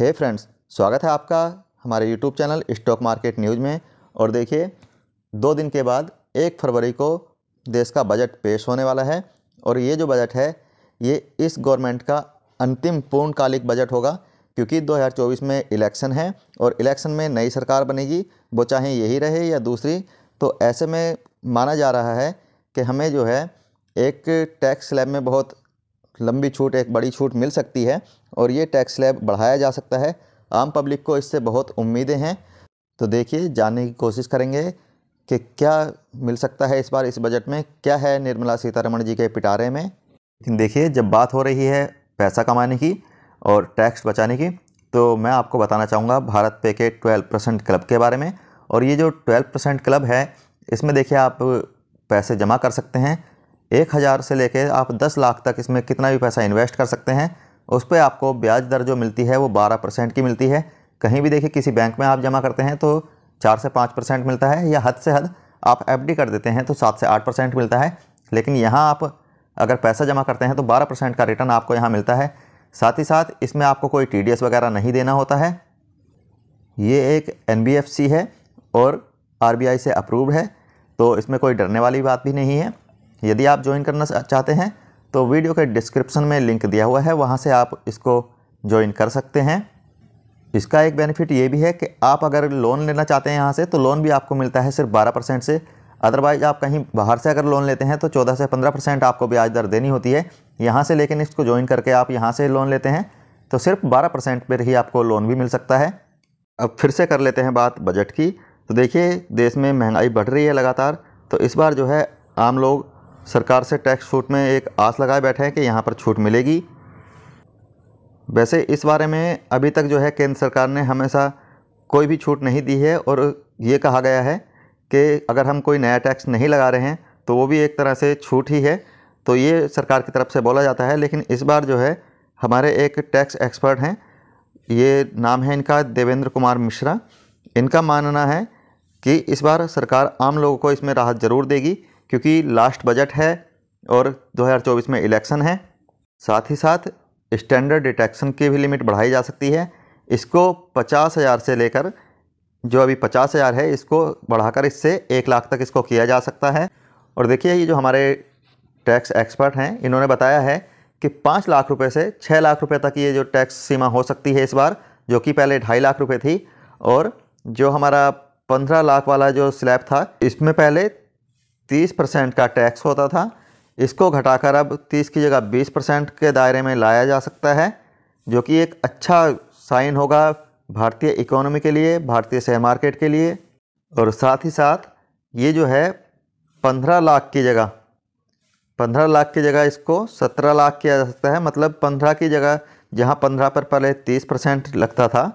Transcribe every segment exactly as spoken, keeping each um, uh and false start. हे friends, स्वागत है आपका हमारे YouTube channel stock market news में। और देखिए, दो दिन के बाद एक फरवरी को देश का बजट पेश होने वाला है और ये जो बजट है ये इस गवर्नमेंट का अंतिम पूर्णकालिक बजट होगा, क्योंकि दो हज़ार चौबीस में इलेक्शन है और इलेक्शन में नई सरकार बनेगी, वो चाहे यही रहे या दूसरी। तो ऐसे में माना जा रहा है कि हमें जो है एक टैक्स स्लैब में बहुत लंबी छूट, एक बड़ी छूट मिल सकती है और ये टैक्स स्लैब बढ़ाया जा सकता है। आम पब्लिक को इससे बहुत उम्मीदें हैं। तो देखिए, जानने की कोशिश करेंगे कि क्या मिल सकता है इस बार इस बजट में, क्या है निर्मला सीतारमण जी के पिटारे में। लेकिन देखिए, जब बात हो रही है पैसा कमाने की और टैक्स बचाने की, तो मैं आपको बताना चाहूँगा भारत पे के ट्वेल्व परसेंट क्लब के बारे में। और ये जो ट्वेल्व परसेंट क्लब है, इसमें देखिए आप पैसे जमा कर सकते हैं। एक हज़ार से लेकर आप दस लाख तक इसमें कितना भी पैसा इन्वेस्ट कर सकते हैं। उस पर आपको ब्याज दर जो मिलती है वो बारह परसेंट की मिलती है। कहीं भी देखिए, किसी बैंक में आप जमा करते हैं तो चार से पाँच परसेंट मिलता है, या हद से हद आप एफ डी कर देते हैं तो सात से आठ परसेंट मिलता है। लेकिन यहाँ आप अगर पैसा जमा करते हैं तो बारह परसेंट का रिटर्न आपको यहाँ मिलता है। साथ ही साथ इसमें आपको कोई टी डी एस वगैरह नहीं देना होता है। ये एक एन बी एफ सी है और आर बी आई से अप्रूव्ड है, तो इसमें कोई डरने वाली बात भी नहीं है। यदि आप ज्वाइन करना चाहते हैं तो वीडियो के डिस्क्रिप्शन में लिंक दिया हुआ है, वहाँ से आप इसको ज्वाइन कर सकते हैं। इसका एक बेनिफिट ये भी है कि आप अगर लोन लेना चाहते हैं यहाँ से, तो लोन भी आपको मिलता है सिर्फ बारह परसेंट से। अदरवाइज़ आप कहीं बाहर से अगर लोन लेते हैं तो चौदह से पंद्रह परसेंट आपको ब्याज दर देनी होती है यहाँ से। लेकिन इसको ज्वाइन करके आप यहाँ से लोन लेते हैं तो सिर्फ बारह परसेंट पर ही आपको लोन भी मिल सकता है। अब फिर से कर लेते हैं बात बजट की। तो देखिए, देश में महंगाई बढ़ रही है लगातार, तो इस बार जो है आम लोग सरकार से टैक्स छूट में एक आस लगाए बैठे हैं कि यहाँ पर छूट मिलेगी। वैसे इस बारे में अभी तक जो है केंद्र सरकार ने हमेशा कोई भी छूट नहीं दी है और ये कहा गया है कि अगर हम कोई नया टैक्स नहीं लगा रहे हैं तो वो भी एक तरह से छूट ही है, तो ये सरकार की तरफ से बोला जाता है। लेकिन इस बार जो है हमारे एक टैक्स एक्सपर्ट हैं, ये नाम है इनका देवेंद्र कुमार मिश्रा, इनका मानना है कि इस बार सरकार आम लोगों को इसमें राहत ज़रूर देगी, क्योंकि लास्ट बजट है और दो हज़ार चौबीस में इलेक्शन है। साथ ही साथ स्टैंडर्ड डिटेक्शन की भी लिमिट बढ़ाई जा सकती है। इसको पचास हज़ार से लेकर, जो अभी पचास हज़ार है, इसको बढ़ाकर इससे एक लाख तक इसको किया जा सकता है। और देखिए, ये जो हमारे टैक्स एक्सपर्ट हैं, इन्होंने बताया है कि पाँच लाख रुपए से छः लाख रुपए तक ये जो टैक्स सीमा हो सकती है इस बार, जो कि पहले ढाई लाख रुपये थी। और जो हमारा पंद्रह लाख वाला जो स्लैब था, इसमें पहले तीस परसेंट का टैक्स होता था, इसको घटाकर अब तीस की जगह बीस परसेंट के दायरे में लाया जा सकता है, जो कि एक अच्छा साइन होगा भारतीय इकोनॉमी के लिए, भारतीय शेयर मार्केट के लिए। और साथ ही साथ ये जो है पंद्रह लाख की जगह पंद्रह लाख की जगह इसको सत्रह लाख किया जा सकता है। मतलब पंद्रह की जगह, जहाँ पंद्रह पर पहले तीस परसेंट लगता था,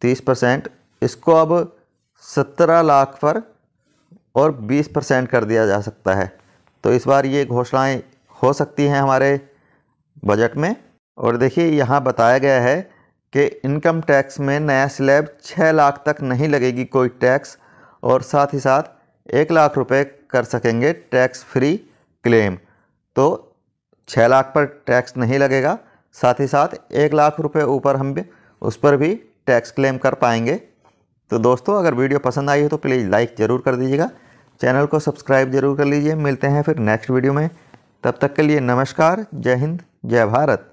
तीस परसेंट इसको अब सत्रह लाख पर और बीस परसेंट कर दिया जा सकता है। तो इस बार ये घोषणाएं हो सकती हैं हमारे बजट में। और देखिए, यहाँ बताया गया है कि इनकम टैक्स में नया स्लैब छः लाख तक नहीं लगेगी कोई टैक्स, और साथ ही साथ एक लाख रुपए कर सकेंगे टैक्स फ्री क्लेम। तो छः लाख पर टैक्स नहीं लगेगा, साथ ही साथ एक लाख रुपए ऊपर हम भी, उस पर भी टैक्स क्लेम कर पाएंगे। तो दोस्तों, अगर वीडियो पसंद आई हो तो प्लीज़ लाइक ज़रूर कर दीजिएगा, चैनल को सब्सक्राइब जरूर कर लीजिए। मिलते हैं फिर नेक्स्ट वीडियो में, तब तक के लिए नमस्कार, जय हिंद, जय भारत।